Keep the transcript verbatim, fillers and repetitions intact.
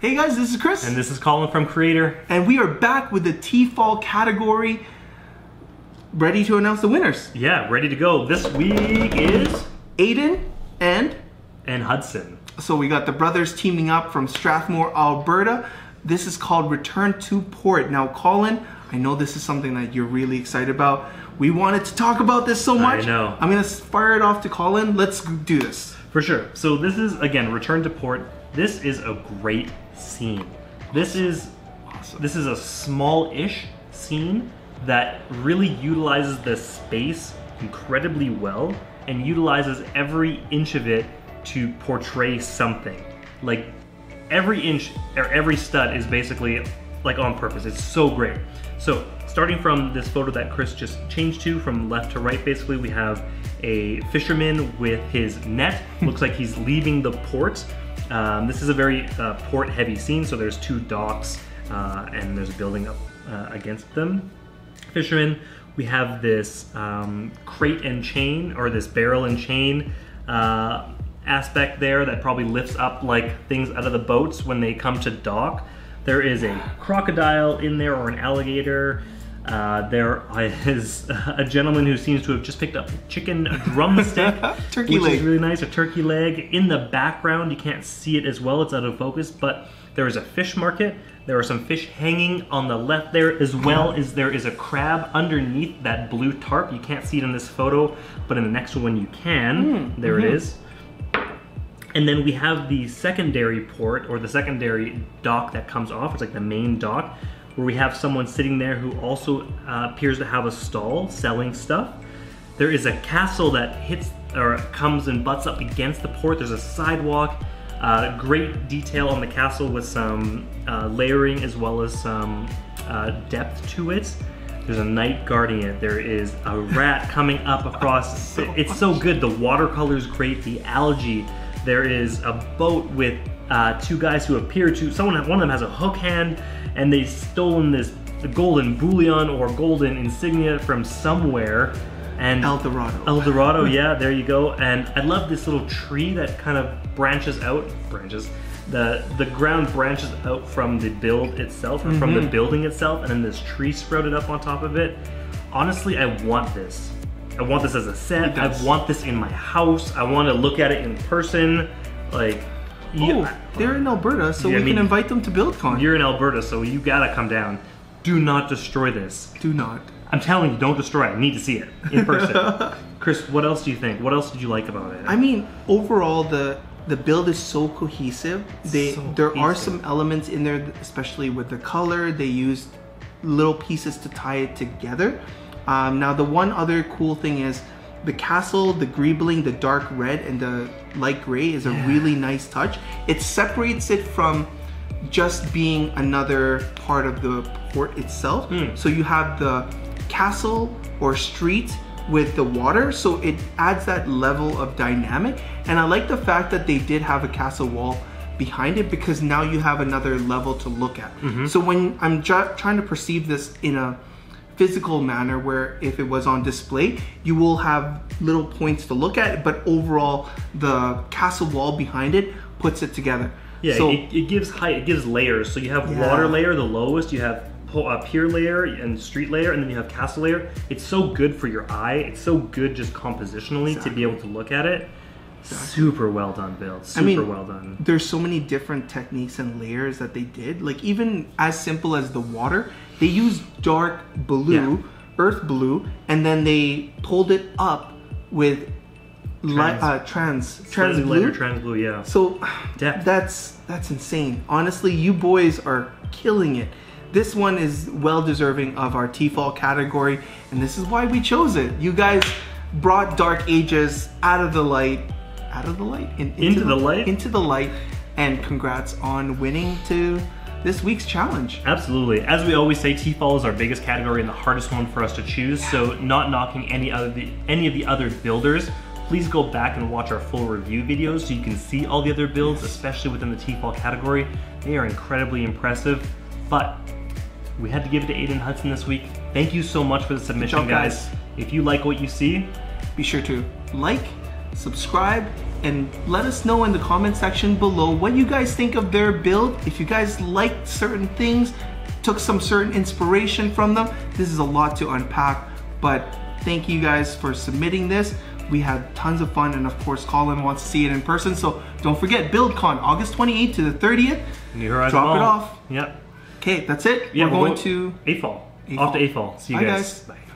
Hey guys, this is Kris. And this is Colin from Creator. And we are back with the T F O L category, ready to announce the winners. Yeah, ready to go. This week is Aiden and and Hudson. So we got the brothers teaming up from Strathmore, Alberta. This is called Return to Port. Now, Colin, I know this is something that you're really excited about. We wanted to talk about this so much. I know. I'm gonna fire it off to Colin. Let's do this. For sure. So this is, again, Return to Port. This is a great scene. This is awesome. This is a small-ish scene that really utilizes the space incredibly well and utilizes every inch of it to portray something. Like every inch or every stud is basically like on purpose. It's so great. So starting from this photo that Kris just changed to, from left to right, basically we have a fisherman with his net. Looks like he's leaving the port. Um, this is a very uh, port-heavy scene, so there's two docks uh, and there's a building up uh, against them. Fisherman, we have this um, crate and chain, or this barrel and chain uh, aspect there that probably lifts up like things out of the boats when they come to dock. There is a crocodile in there, or an alligator. Uh, there is a gentleman who seems to have just picked up chicken, a drumstick, turkey which leg. Is really nice, a turkey leg. In the background, you can't see it as well, it's out of focus, but there is a fish market. There are some fish hanging on the left there, as well as there is a crab underneath that blue tarp. You can't see it in this photo, but in the next one you can. Mm, there mm-hmm. it is. And then we have the secondary port, or the secondary dock that comes off. It's like the main dock, where we have someone sitting there who also uh, appears to have a stall selling stuff. There is a castle that hits or comes and butts up against the port. There's a sidewalk, uh, great detail on the castle with some uh, layering as well as some uh, depth to it. There's a knight guarding it. There is a rat coming up across. so it's so good. The watercolor's great, the algae. There is a boat with uh, two guys who appear to, someone, one of them has a hook hand, and they've stolen this golden bullion or golden insignia from somewhere. And El Dorado. El Dorado, yeah, there you go. And I love this little tree that kind of branches out, branches, the, the ground branches out from the build itself, or mm-hmm. from the building itself, and then this tree sprouted up on top of it. Honestly, I want this. I want this as a set. I want this in my house. I want to look at it in person. Like, oh, yeah. They're in Alberta, so yeah, we I mean, can invite them to BuildCon. You're in Alberta, so you gotta come down. Do not destroy this. Do not. I'm telling you, don't destroy it. I need to see it in person. Kris, what else do you think? What else did you like about it? I mean, overall, the the build is so cohesive. They so there cohesive. are some elements in there, especially with the color. They used little pieces to tie it together. Um, now the one other cool thing is the castle, the greebling, the dark red and the light gray is a yeah. really nice touch. It separates it from just being another part of the port itself. Mm. So you have the castle or street with the water, so it adds that level of dynamic. And I like the fact that they did have a castle wall behind it, because now you have another level to look at. Mm-hmm. So when I'm trying to perceive this in a physical manner, where if it was on display, you will have little points to look at, but overall the castle wall behind it puts it together. Yeah, so, it, it gives height, it gives layers. So you have yeah. water layer, the lowest, you have pier layer and street layer, and then you have castle layer. It's so good for your eye. It's so good just compositionally exactly. to be able to look at it. Exactly. Super well done build, super I mean, well done. There's so many different techniques and layers that they did. Like even as simple as the water, they used dark blue, yeah. earth blue, and then they pulled it up with trans, uh, trans, trans blue. Lighter trans blue, yeah. So Depth. that's that's insane. Honestly, you boys are killing it. This one is well deserving of our T F O L category, and this is why we chose it. You guys brought Dark Ages out of the light, out of the light, and into, into the, the light, into the light, and congrats on winning to. This week's challenge. Absolutely. As we always say, T F O L is our biggest category and the hardest one for us to choose, yeah. so not knocking any, other, any of the other builders. Please go back and watch our full review videos so you can see all the other builds, especially within the T F O L category. They are incredibly impressive, but we had to give it to Aiden Hudson this week. Thank you so much for the submission, job, guys. guys. If you like what you see, be sure to like, subscribe, and let us know in the comment section below what you guys think of their build. If you guys liked certain things, took some certain inspiration from them. This is a lot to unpack, but thank you guys for submitting this. We had tons of fun, and of course Colin wants to see it in person, so don't forget BuildCon, August twenty-eighth to the thirtieth. New Horizon Drop Ball. It off. Yep. Okay, that's it. Yeah, we're, we're going, going to A F O L. Off to A F O L. See you Bye guys. guys. Bye.